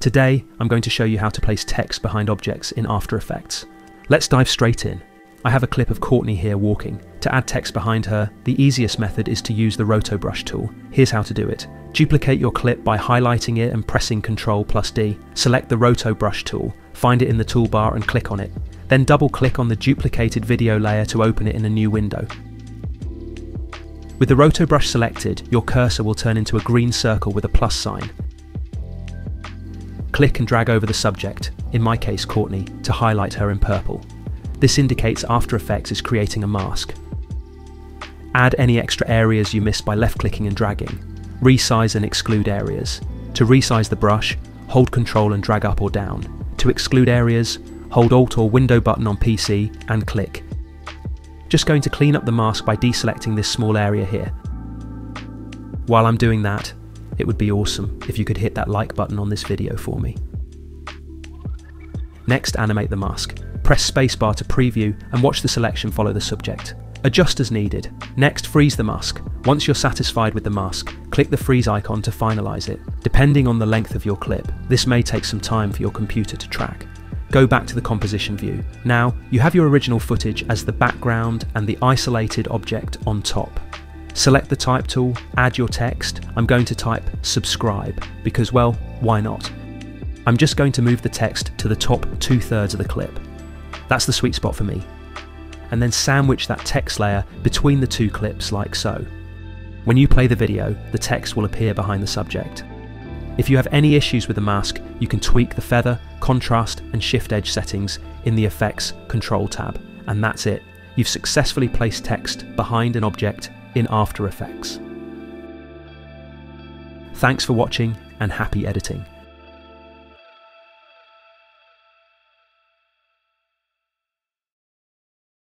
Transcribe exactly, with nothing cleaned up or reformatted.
Today, I'm going to show you how to place text behind objects in After Effects. Let's dive straight in. I have a clip of Courtney here walking. To add text behind her, the easiest method is to use the Roto Brush tool. Here's how to do it. Duplicate your clip by highlighting it and pressing control plus D. Select the Roto Brush tool, find it in the toolbar and click on it. Then double-click on the duplicated video layer to open it in a new window. With the Roto Brush selected, your cursor will turn into a green circle with a plus sign. Click and drag over the subject, in my case Courtney, to highlight her in purple. This indicates After Effects is creating a mask. Add any extra areas you missed by left-clicking and dragging. Resize and exclude areas. To resize the brush, hold Control and drag up or down. To exclude areas, hold Alt or Window button on P C and click. Just going to clean up the mask by deselecting this small area here. While I'm doing that, it would be awesome if you could hit that like button on this video for me. Next, animate the mask. Press spacebar to preview and watch the selection follow the subject. Adjust as needed. Next, freeze the mask. Once you're satisfied with the mask, click the freeze icon to finalize it. Depending on the length of your clip, this may take some time for your computer to track. Go back to the composition view. Now, you have your original footage as the background and the isolated object on top. Select the type tool, add your text. I'm going to type subscribe because, well, why not? I'm just going to move the text to the top two-thirds of the clip. That's the sweet spot for me. And then sandwich that text layer between the two clips like so. When you play the video, the text will appear behind the subject. If you have any issues with the mask, you can tweak the feather, contrast and shift edge settings in the Effects Control tab. And that's it. You've successfully placed text behind an object in After Effects. Thanks for watching and happy editing.